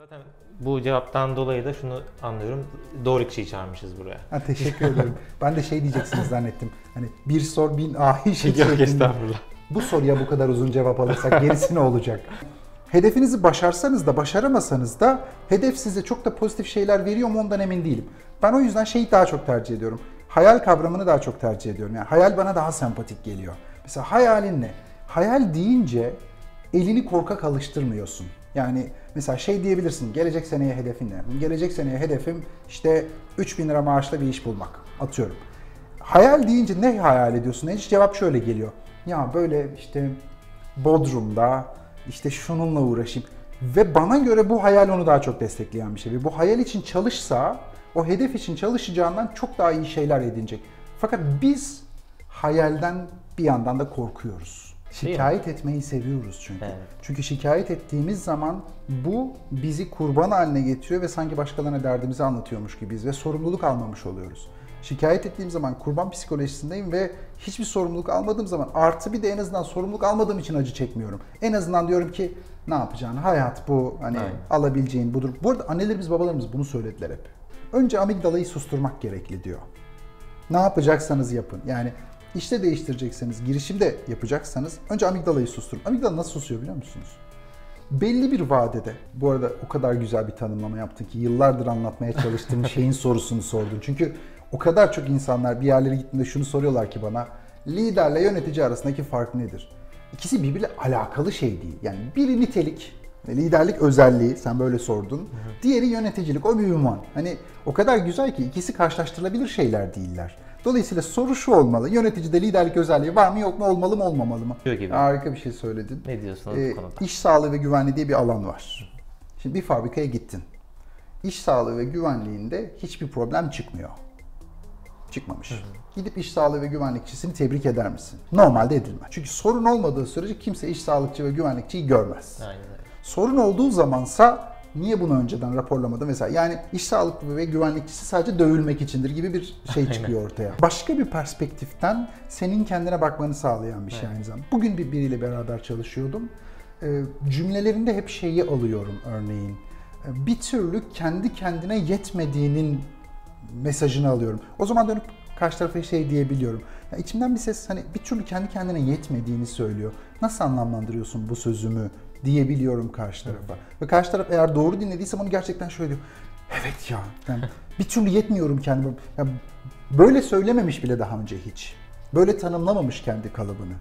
Zaten bu cevaptan dolayı da şunu anlıyorum, doğru kişiyi çağırmışız buraya. Ha, teşekkür ederim. Ben de şey diyeceksiniz zannettim, hani bir sor bin ahi şey. Yok, estağfurullah. Bu soruya bu kadar uzun cevap alırsak gerisi ne olacak? Hedefinizi başarsanız da başaramasanız da hedef size çok da pozitif şeyler veriyor mu ondan emin değilim. Ben o yüzden şeyi daha çok tercih ediyorum. Hayal kavramını daha çok tercih ediyorum. Yani hayal bana daha sempatik geliyor. Mesela hayalin ne? Hayal deyince elini korkak alıştırmıyorsun. Yani mesela şey diyebilirsin, gelecek seneye hedefin ne? Gelecek seneye hedefim işte 3000 lira maaşla bir iş bulmak, atıyorum. Hayal deyince ne hayal ediyorsun? Hiç cevap şöyle geliyor. Ya böyle işte Bodrum'da işte şununla uğraşayım. Ve bana göre bu hayal onu daha çok destekleyen bir şey. Bu hayal için çalışsa o hedef için çalışacağından çok daha iyi şeyler edinecek. Fakat biz hayalden bir yandan da korkuyoruz. Şikayet etmeyi seviyoruz çünkü. Evet. Çünkü şikayet ettiğimiz zaman bu bizi kurban haline getiriyor ve sanki başkalarına derdimizi anlatıyormuş gibiyiz ve sorumluluk almamış oluyoruz. Şikayet ettiğim zaman kurban psikolojisindeyim ve hiçbir sorumluluk almadığım zaman artı bir de en azından sorumluluk almadığım için acı çekmiyorum. En azından diyorum ki ne yapacağın hayat bu, hani aynen, alabileceğin budur. Bu arada annelerimiz babalarımız bunu söylediler hep. Önce amigdalayı susturmak gerekli diyor. Ne yapacaksanız yapın. Yani işte değiştirecekseniz, girişimde yapacaksanız önce amigdalayı susturun. Amigdala nasıl susuyor biliyor musunuz? Belli bir vadede, bu arada o kadar güzel bir tanımlama yaptın ki yıllardır anlatmaya çalıştığım şeyin sorusunu sordun. Çünkü o kadar çok insanlar bir yerlere gittiğinde şunu soruyorlar ki bana, liderle yönetici arasındaki fark nedir? İkisi birbiriyle alakalı şey değil. Yani biri nitelik, liderlik özelliği, sen böyle sordun. Hı hı. Diğeri yöneticilik, o bir ünvan. Hani o kadar güzel ki ikisi karşılaştırılabilir şeyler değiller. Dolayısıyla soru şu olmalı, yöneticide liderlik özelliği var mı yok mu, olmalı mı olmamalı mı? Gibi. Harika bir şey söyledin. Ne diyorsunuz bu konuda? İş sağlığı ve güvenliği diye bir alan var. Şimdi bir fabrikaya gittin. İş sağlığı ve güvenliğinde hiçbir problem çıkmıyor. Çıkmamış. Hı hı. Gidip iş sağlığı ve güvenlikçisini tebrik eder misin? Normalde edilmez. Çünkü sorun olmadığı sürece kimse iş sağlıkçı ve güvenlikçiyi görmez. Aynen. Sorun olduğu zamansa niye bunu önceden raporlamadı mesela? Yani iş sağlıklı ve güvenlikçisi sadece dövülmek içindir gibi bir şey çıkıyor ortaya. Başka bir perspektiften senin kendine bakmanı sağlayan bir şey aynı zamanda. Bugün biriyle beraber çalışıyordum. Cümlelerinde hep şeyi alıyorum örneğin. Bir türlü kendi kendine yetmediğinin mesajını alıyorum. O zaman dönüp karşı tarafa şey diyebiliyorum. Ya içimden bir ses hani bir türlü kendi kendine yetmediğini söylüyor. Nasıl anlamlandırıyorsun bu sözümü diyebiliyorum karşı tarafa. Ve karşı taraf eğer doğru dinlediyse onu gerçekten şöyle diyor. Evet ya, yani bir türlü yetmiyorum kendime. Yani böyle söylememiş bile daha önce hiç. Böyle tanımlamamış kendi kalıbını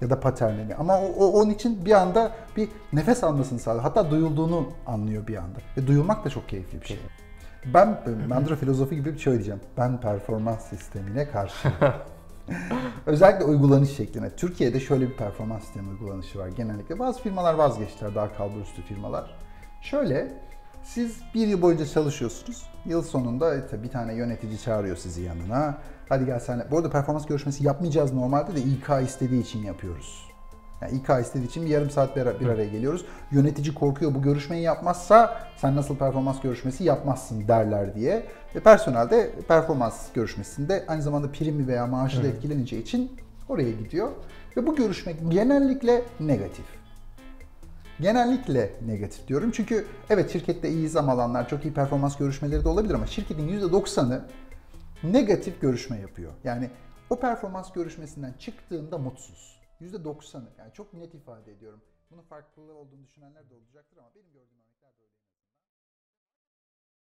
ya da paternini. Ama o onun için bir anda bir nefes almasını sağlıyor. Hatta duyulduğunu anlıyor bir anda. Ve duyulmak da çok keyifli bir şey. Ben mantra filozofu gibi bir şey diyeceğim. Ben performans sistemine karşıyım. Özellikle uygulanış şekline. Türkiye'de şöyle bir performans sistemi uygulanışı var genellikle. Bazı firmalar vazgeçtiler, daha kalburüstü firmalar. Şöyle, siz bir yıl boyunca çalışıyorsunuz. Yıl sonunda bir tane yönetici çağırıyor sizi yanına. Hadi gel senle. Bu arada performans görüşmesi yapmayacağız normalde de İK istediği için yapıyoruz. Yani İK istediği için bir yarım saat bir araya geliyoruz. Yönetici korkuyor, bu görüşmeyi yapmazsa sen nasıl performans görüşmesi yapmazsın derler diye. Ve personel de performans görüşmesinde aynı zamanda primi veya maaşı da etkileneceği için oraya gidiyor. Ve bu görüşme genellikle negatif. Genellikle negatif diyorum çünkü evet şirkette iyi zam alanlar, çok iyi performans görüşmeleri de olabilir ama şirketin %90'ı negatif görüşme yapıyor. Yani o performans görüşmesinden çıktığında mutsuz. %90'ı, yani çok net ifade ediyorum. Bunun farklılığı olduğunu düşünenler de olacaktır ama benim gördüğüm örnekler böyle.